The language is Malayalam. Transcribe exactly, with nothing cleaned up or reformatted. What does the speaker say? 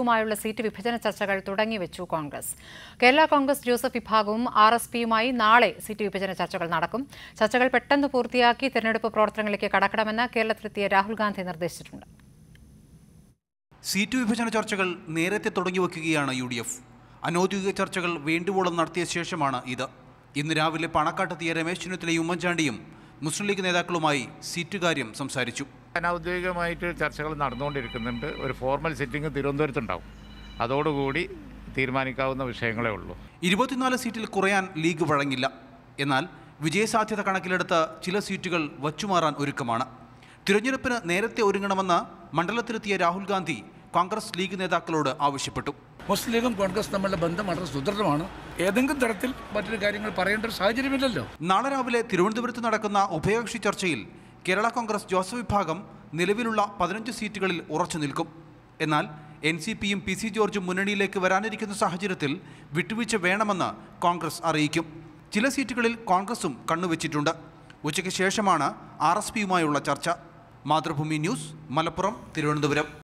യുമായുള്ള സീറ്റ് വിഭജന ചർച്ചകൾ തുടങ്ങിവെച്ചു കോൺഗ്രസ്. കേരള കോൺഗ്രസ് ജോസഫ് വിഭാഗവും ആർ എസ് പിയുമായി നാളെ സീറ്റ് വിഭജന ചർച്ചകൾ നടക്കും. ചർച്ചകൾ പെട്ടെന്ന് പൂർത്തിയാക്കി തെരഞ്ഞെടുപ്പ് പ്രവർത്തനങ്ങളിലേക്ക് കടക്കണമെന്ന് കേരളത്തിലെത്തിയ രാഹുൽ ഗാന്ധി നിർദ്ദേശിച്ചിട്ടുണ്ട്. സീറ്റ് വിഭജന ചർച്ചകൾ നേരത്തെ തുടങ്ങിവെക്കുകയാണ് യു ഡി എഫ്. അനൌദ്യോഗിക ചർച്ചകൾ വേണ്ടുവോളം നടത്തിയ ശേഷമാണ് ഇത്. ഇന്ന് രാവിലെ പണക്കാട്ടെത്തിയ രമേശ് ചെന്നിത്തലയും ഉമ്മൻചാണ്ടിയും മുസ്ലിം ലീഗ് നേതാക്കളുമായി സീറ്റ് കാര്യം സംസാരിച്ചു. അനൌദ്യോഗികമായിട്ട് ചർച്ചകൾ നടന്നുകൊണ്ടിരിക്കുന്നുണ്ട്. ഒരു ഫോർമൽ സിറ്റിംഗ് തിരുവനന്തപുരത്തുണ്ടാവും. അതോടുകൂടി തീരുമാനിക്കാവുന്ന വിഷയങ്ങളേ ഉള്ളൂ. ഇരുപത്തിനാല് സീറ്റിൽ കുറയാൻ ലീഗ് വഴങ്ങില്ല. എന്നാൽ വിജയസാധ്യത കണക്കിലെടുത്ത് ചില സീറ്റുകൾ വച്ചുമാറാൻ ഒരുക്കമാണ്. തിരഞ്ഞെടുപ്പിന് നേരത്തെ ഒരുങ്ങണമെന്ന് മണ്ഡലത്തിലെത്തിയ രാഹുൽ ഗാന്ധി കോൺഗ്രസ് ലീഗ് നേതാക്കളോട് ആവശ്യപ്പെട്ടു. മുസ്ലിം ലീഗും കോൺഗ്രസ് തമ്മിലുള്ള ബന്ധം വളരെ സുദൃഢമാണ്. ഏതെങ്കിലും തരത്തിൽ മറ്റൊരു കാര്യങ്ങൾ പറയേണ്ട ഒരു സാഹചര്യമില്ലല്ലോ. നാളെ രാവിലെ തിരുവനന്തപുരത്ത് നടക്കുന്ന ഉഭയകക്ഷി ചർച്ചയിൽ കേരള കോൺഗ്രസ് ജോസഫ് വിഭാഗം നിലവിലുള്ള പതിനഞ്ച് സീറ്റുകളിൽ ഉറച്ചു നിൽക്കും. എന്നാൽ എൻ സി പിയും പി സി ജോർജും മുന്നണിയിലേക്ക് വരാനിരിക്കുന്ന സാഹചര്യത്തിൽ വിട്ടുവീഴ്ച വേണമെന്ന് കോൺഗ്രസ് അറിയിക്കും. ചില സീറ്റുകളിൽ കോൺഗ്രസും കണ്ണുവെച്ചിട്ടുണ്ട്. ഉച്ചയ്ക്ക് ശേഷമാണ് ആർ എസ് പിയുമായുള്ള ചർച്ച. മാതൃഭൂമി ന്യൂസ്, മലപ്പുറം, തിരുവനന്തപുരം.